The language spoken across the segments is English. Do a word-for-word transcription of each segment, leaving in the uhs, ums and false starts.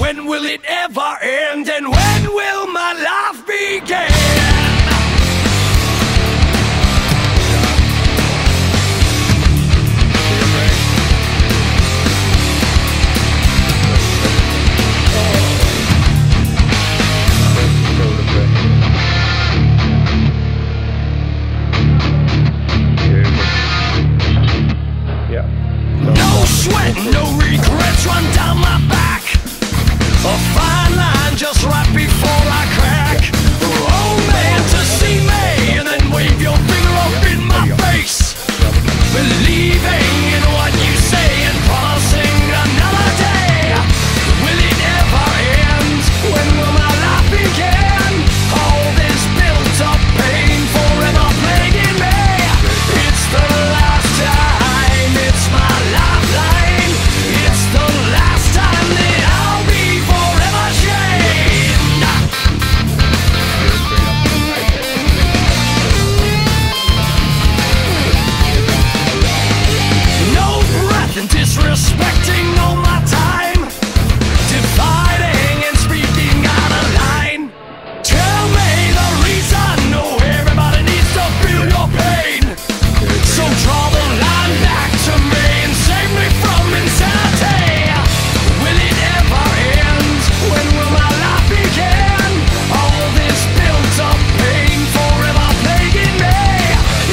When will it ever end, and when will my life begin? Sweat, no regrets run down my back. A fine line just right before I crack. Oh man, to see me and then wave your finger up in my face. Believing in what you say and promising another day. Will it ever end? When will my life begin? All this built up pain forever playing in me. It's the last time, it's my life. Disrespecting all my time, dividing and speaking out of line. Tell me the reason. No, everybody needs to feel your pain. So draw the line back to me and save me from insanity. Will it ever end? When will my life begin? All this built up pain forever plaguing me.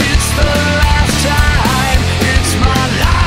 It's the last time, it's my lifeline.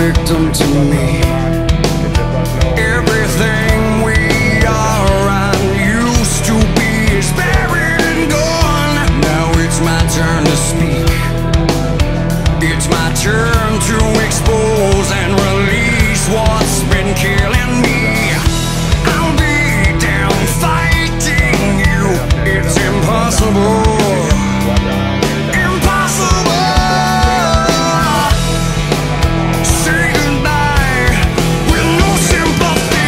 Victim to me. Everything we are and used to be is buried and gone. Now it's my turn to speak. It's my turn to expose and release what's been killing me. I'll be down fighting you. It's impossible. Say goodbye with no sympathy.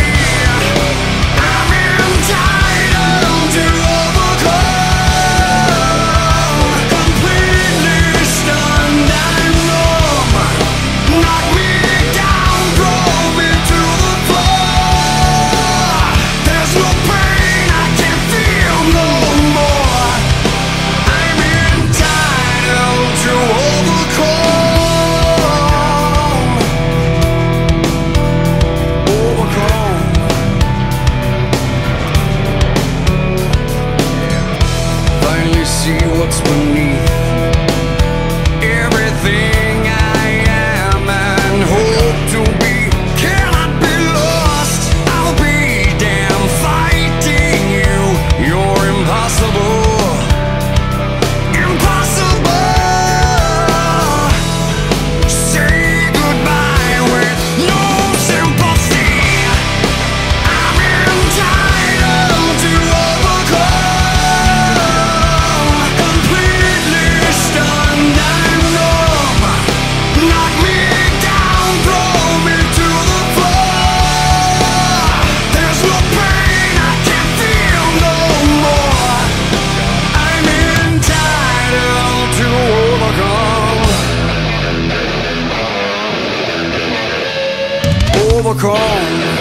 walk home.